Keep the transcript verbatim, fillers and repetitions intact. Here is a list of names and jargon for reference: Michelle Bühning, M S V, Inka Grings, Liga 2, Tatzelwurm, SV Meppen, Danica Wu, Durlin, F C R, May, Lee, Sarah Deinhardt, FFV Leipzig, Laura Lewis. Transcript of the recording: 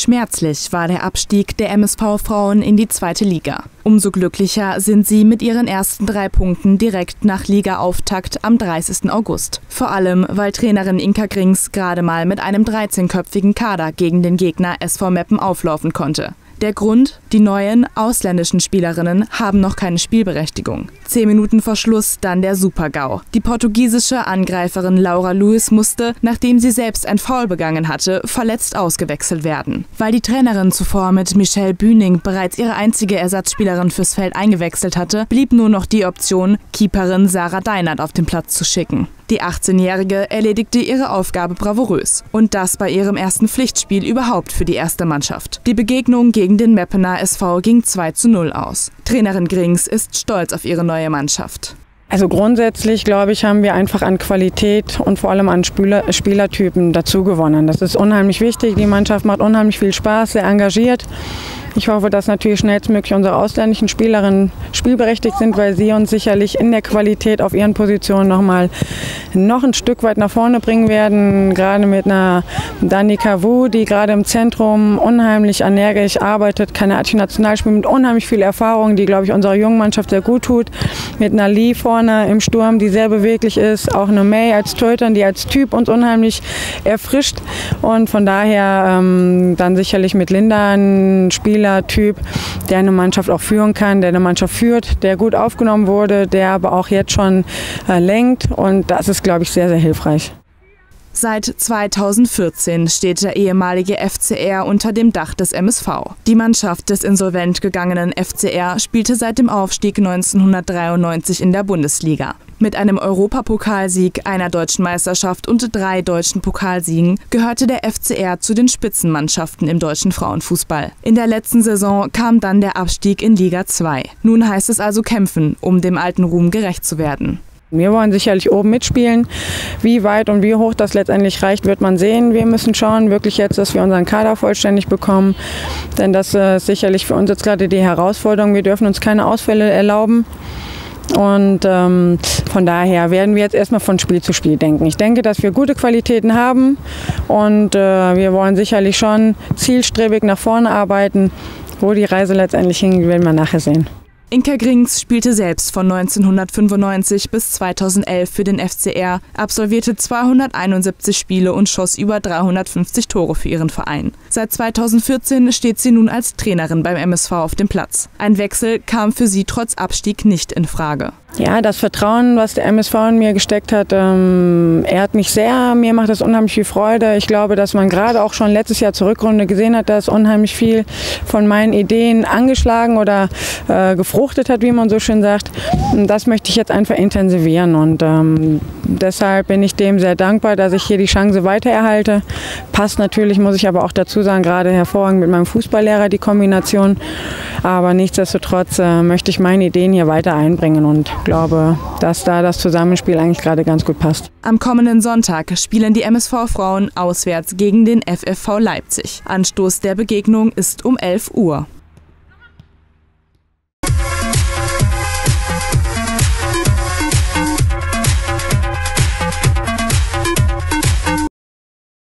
Schmerzlich war der Abstieg der M S V-Frauen in die zweite Liga. Umso glücklicher sind sie mit ihren ersten drei Punkten direkt nach Ligaauftakt am dreißigsten August. Vor allem, weil Trainerin Inka Grings gerade mal mit einem dreizehnköpfigen Kader gegen den Gegner S V Meppen auflaufen konnte. Der Grund, die neuen ausländischen Spielerinnen haben noch keine Spielberechtigung. Zehn Minuten vor Schluss dann der Super-GAU. Die portugiesische Angreiferin Laura Lewis musste, nachdem sie selbst ein Foul begangen hatte, verletzt ausgewechselt werden. Weil die Trainerin zuvor mit Michelle Bühning bereits ihre einzige Ersatzspielerin fürs Feld eingewechselt hatte, blieb nur noch die Option, Keeperin Sarah Deinhardt auf den Platz zu schicken. Die achtzehnjährige erledigte ihre Aufgabe bravourös. Und das bei ihrem ersten Pflichtspiel überhaupt für die erste Mannschaft. Die Begegnung gegen den Meppener S V ging zwei zu null aus. Trainerin Grings ist stolz auf ihre neue Mannschaft. Also grundsätzlich, glaube ich, haben wir einfach an Qualität und vor allem an Spieler, Spielertypen dazu gewonnen. Das ist unheimlich wichtig. Die Mannschaft macht unheimlich viel Spaß, sehr engagiert. Ich hoffe, dass natürlich schnellstmöglich unsere ausländischen Spielerinnen spielberechtigt sind, weil sie uns sicherlich in der Qualität auf ihren Positionen nochmal noch ein Stück weit nach vorne bringen werden. Gerade mit einer Danica Wu, die gerade im Zentrum unheimlich energisch arbeitet, kanadische Nationalspiel mit unheimlich viel Erfahrung, die, glaube ich, unserer jungen Mannschaft sehr gut tut. Mit einer Lee vorne im Sturm, die sehr beweglich ist, auch eine May als Torhüterin, die als Typ uns unheimlich erfrischt, und von daher ähm, dann sicherlich mit Linda ein Spielertyp, der eine Mannschaft auch führen kann, der eine Mannschaft führt, der gut aufgenommen wurde, der aber auch jetzt schon äh, lenkt, und das ist, glaube ich, sehr, sehr hilfreich. Seit zweitausendvierzehn steht der ehemalige F C R unter dem Dach des M S V. Die Mannschaft des insolvent gegangenen F C R spielte seit dem Aufstieg neunzehnhundertdreiundneunzig in der Bundesliga. Mit einem Europapokalsieg, einer deutschen Meisterschaft und drei deutschen Pokalsiegen gehörte der F C R zu den Spitzenmannschaften im deutschen Frauenfußball. In der letzten Saison kam dann der Abstieg in Liga zwei. Nun heißt es also kämpfen, um dem alten Ruhm gerecht zu werden. Wir wollen sicherlich oben mitspielen. Wie weit und wie hoch das letztendlich reicht, wird man sehen. Wir müssen schauen, wirklich jetzt, dass wir unseren Kader vollständig bekommen. Denn das ist sicherlich für uns jetzt gerade die Herausforderung. Wir dürfen uns keine Ausfälle erlauben. Und ähm, von daher werden wir jetzt erstmal von Spiel zu Spiel denken. Ich denke, dass wir gute Qualitäten haben, und äh, wir wollen sicherlich schon zielstrebig nach vorne arbeiten. Wo die Reise letztendlich hingeht, werden wir nachher sehen. Inka Grings spielte selbst von neunzehnhundertfünfundneunzig bis zweitausendelf für den F C R, absolvierte zweihunderteinundsiebzig Spiele und schoss über dreihundertfünfzig Tore für ihren Verein. Seit zweitausendvierzehn steht sie nun als Trainerin beim M S V auf dem Platz. Ein Wechsel kam für sie trotz Abstieg nicht in Frage. Ja, das Vertrauen, was der M S V in mir gesteckt hat, ähm, ehrt mich sehr. Mir macht das unheimlich viel Freude. Ich glaube, dass man gerade auch schon letztes Jahr zur Rückrunde gesehen hat, dass unheimlich viel von meinen Ideen angeschlagen oder äh, gefruchtet hat, wie man so schön sagt. Und das möchte ich jetzt einfach intensivieren, und ähm, deshalb bin ich dem sehr dankbar, dass ich hier die Chance weiter erhalte. Passt natürlich, muss ich aber auch dazu sagen, gerade hervorragend mit meinem Fußballlehrer die Kombination. Aber nichtsdestotrotz äh, möchte ich meine Ideen hier weiter einbringen, und ich glaube, dass da das Zusammenspiel eigentlich gerade ganz gut passt. Am kommenden Sonntag spielen die M S V-Frauen auswärts gegen den F F V Leipzig. Anstoß der Begegnung ist um elf Uhr.